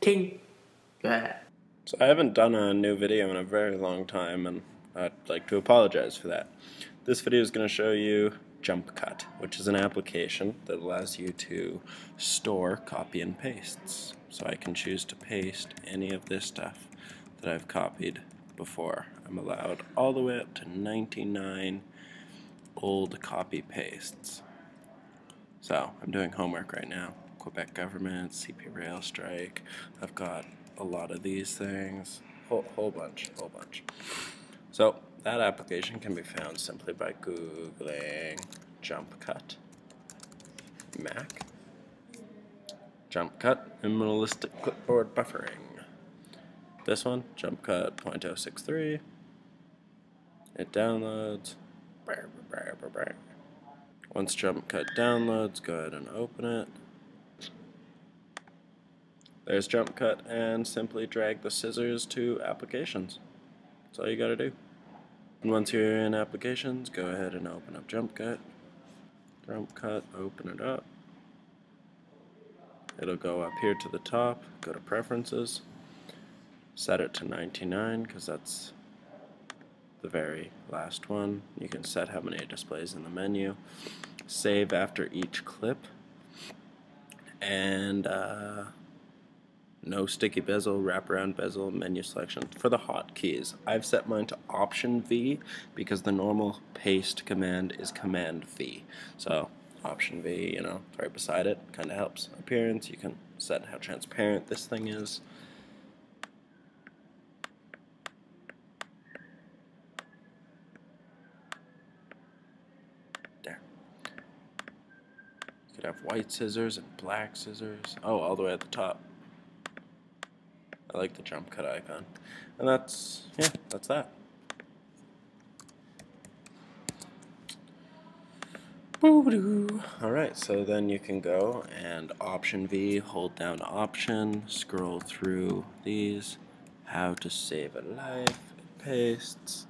Ting. So I haven't done a new video in a very long time, and I'd like to apologize for that. This video is going to show you JumpCut, which is an application that allows you to store copy and pastes. So I can choose to paste any of this stuff that I've copied before. I'm allowed all the way up to 99 old copy pastes. So I'm doing homework right now. Quebec government, CP rail strike. I've got a lot of these things, whole bunch. So that application can be found simply by googling JumpCut Mac, JumpCut minimalistic clipboard buffering. This one, JumpCut 0.063. It downloads. Once JumpCut downloads, go ahead and open it. There's JumpCut, and simply drag the scissors to applications. That's all you gotta do. And once you're in applications, go ahead and open up JumpCut. JumpCut, open it up. It'll go up here to the top, go to preferences, set it to 99 because that's the very last one. You can set how many displays in the menu. Save after each clip, and no sticky bezel, wraparound bezel, menu selection. For the hotkeys, I've set mine to Option V because the normal paste command is Command V. So Option V, you know, right beside it, kind of helps. Appearance, you can set how transparent this thing is. There. You could have white scissors and black scissors. Oh, all the way at the top. I like the JumpCut icon. And that's, yeah, that's that. Alright, so then you can go and Option V, hold down Option, scroll through these, how to save a life, it pastes.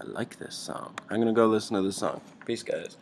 I like this song. I'm gonna go listen to this song. Peace, guys.